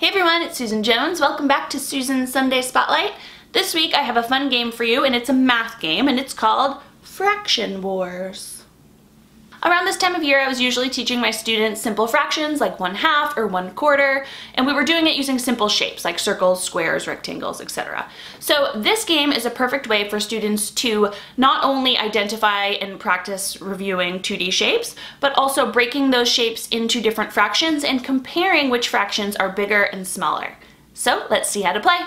Hey everyone, it's Susan Jones. Welcome back to Susan's Sunday Spotlight. This week I have a fun game for you, and it's a math game, and it's called Fraction Wars. Around this time of year I was usually teaching my students simple fractions like 1/2 or 1/4, and we were doing it using simple shapes like circles, squares, rectangles, etc. So this game is a perfect way for students to not only identify and practice reviewing 2D shapes, but also breaking those shapes into different fractions and comparing which fractions are bigger and smaller. So let's see how to play.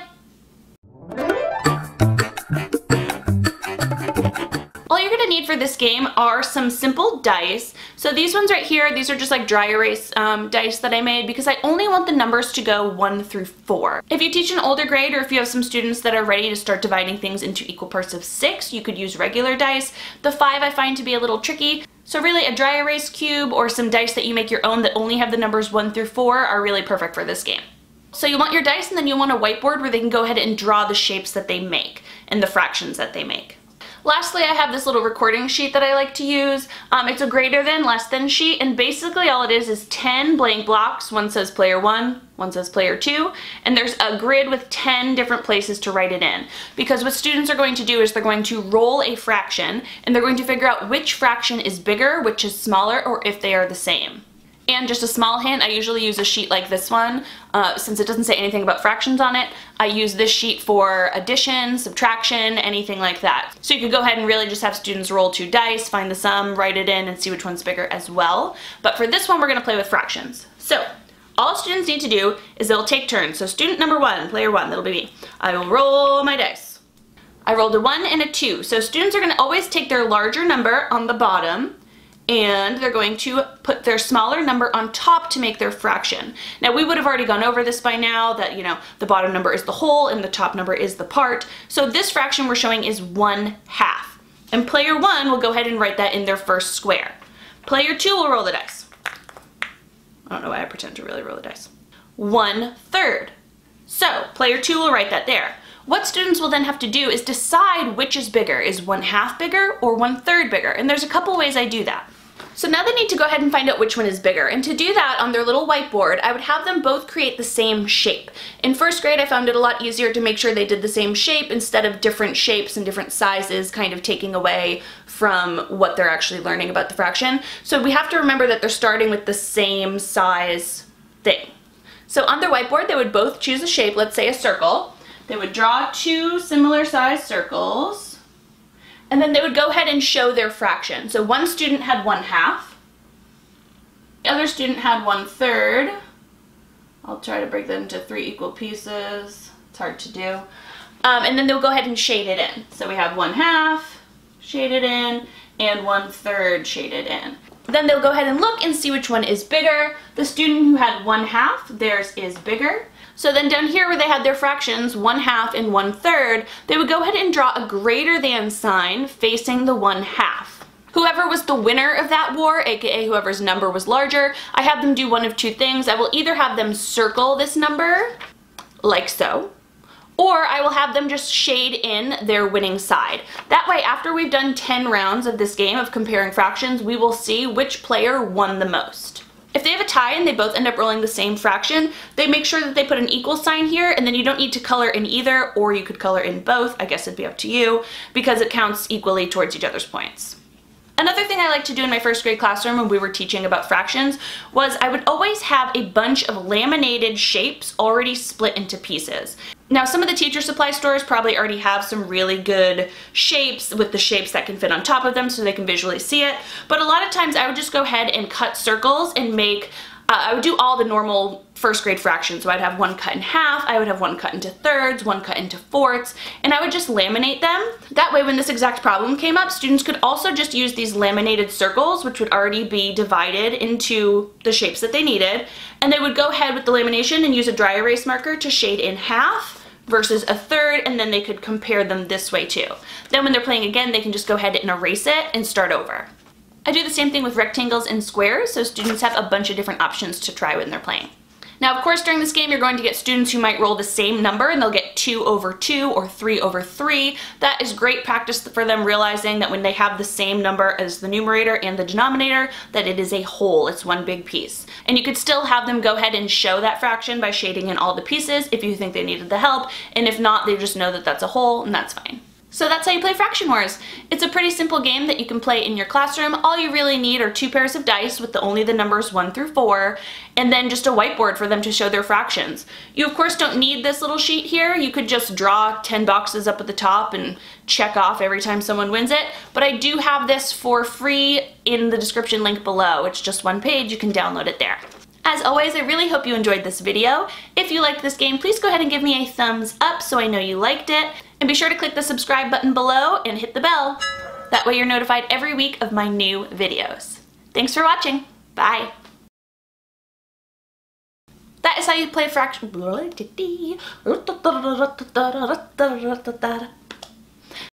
All you're going to need for this game are some simple dice. So these ones right here, these are just like dry erase dice that I made because I only want the numbers to go 1 through 4. If you teach an older grade or if you have some students that are ready to start dividing things into equal parts of 6, you could use regular dice. The 5 I find to be a little tricky. So really a dry erase cube or some dice that you make your own that only have the numbers 1 through 4 are really perfect for this game. So you want your dice, and then you want a whiteboard where they can go ahead and draw the shapes that they make and the fractions that they make. Lastly, I have this little recording sheet that I like to use. It's a greater than, less than sheet, and basically all it is 10 blank blocks. One says player 1, one says player 2, and there's a grid with 10 different places to write it in. Because what students are going to do is they're going to roll a fraction, and they're going to figure out which fraction is bigger, which is smaller, or if they are the same. And just a small hint, I usually use a sheet like this one. Since it doesn't say anything about fractions on it, I use this sheet for addition, subtraction, anything like that. So you can go ahead and really just have students roll 2 dice, find the sum, write it in, and see which one's bigger as well. But for this one, we're going to play with fractions. So all students need to do is they'll take turns. So student number 1, player 1, that'll be me. I will roll my dice. I rolled a 1 and a 2. So students are going to always take their larger number on the bottom, and they're going to put their smaller number on top to make their fraction. Now, we would have already gone over this by now, that, you know, the bottom number is the whole and the top number is the part. So this fraction we're showing is 1/2. And player 1 will go ahead and write that in their first square. Player 2 will roll the dice. I don't know why I pretend to really roll the dice. 1/3. So player 2 will write that there. What students will then have to do is decide which is bigger. Is 1/2 bigger or 1/3 bigger? And there's a couple ways I do that. So now they need to go ahead and find out which one is bigger. And to do that, on their little whiteboard, I would have them both create the same shape. In first grade, I found it a lot easier to make sure they did the same shape instead of different shapes and different sizes, kind of taking away from what they're actually learning about the fraction. So we have to remember that they're starting with the same size thing. So on their whiteboard, they would both choose a shape, let's say a circle. They would draw 2 similar sized circles. And then they would go ahead and show their fraction. So one student had 1/2. The other student had 1/3. I'll try to break them into 3 equal pieces. It's hard to do. And then they'll go ahead and shade it in. So we have 1/2 shaded in and 1/3 shaded in. Then they'll go ahead and look and see which one is bigger. The student who had 1/2, theirs is bigger. So then down here where they had their fractions, 1/2 and 1/3, they would go ahead and draw a greater than sign facing the 1/2. Whoever was the winner of that war, aka whoever's number was larger, I have them do one of 2 things. I will either have them circle this number, like so, or I will have them just shade in their winning side. That way, after we've done 10 rounds of this game of comparing fractions, we will see which player won the most. If they have a tie and they both end up rolling the same fraction, they make sure that they put an equal sign here, and then you don't need to color in either, or you could color in both. I guess it'd be up to you, because it counts equally towards each other's points. Another thing I like to do in my first grade classroom when we were teaching about fractions was I would always have a bunch of laminated shapes already split into pieces. Now, some of the teacher supply stores probably already have some really good shapes with the shapes that can fit on top of them so they can visually see it, but a lot of times I would just go ahead and cut circles and make, I would do all the normal first grade fractions. So I'd have one cut in half, I would have one cut into thirds, one cut into fourths, and I would just laminate them. That way, when this exact problem came up, students could also just use these laminated circles, which would already be divided into the shapes that they needed, and they would go ahead with the lamination and use a dry erase marker to shade in half versus a third, and then they could compare them this way too. Then when they're playing again, they can just go ahead and erase it and start over. I do the same thing with rectangles and squares, so students have a bunch of different options to try when they're playing. Now, of course, during this game, you're going to get students who might roll the same number and they'll get 2 over 2 or 3 over 3. That is great practice for them realizing that when they have the same number as the numerator and the denominator, that it is a whole, it's one big piece. And you could still have them go ahead and show that fraction by shading in all the pieces if you think they needed the help, and if not, they just know that that's a whole and that's fine. So that's how you play Fraction Wars. It's a pretty simple game that you can play in your classroom. All you really need are 2 pairs of dice with only the numbers 1 through 4, and then just a whiteboard for them to show their fractions. You of course don't need this little sheet here. You could just draw 10 boxes up at the top and check off every time someone wins it, but I do have this for free in the description link below. It's just 1 page, you can download it there. As always, I really hope you enjoyed this video. If you liked this game, please go ahead and give me a thumbs up so I know you liked it. And be sure to click the subscribe button below and hit the bell. That way you're notified every week of my new videos. Thanks for watching. Bye. That is how you play Fraction.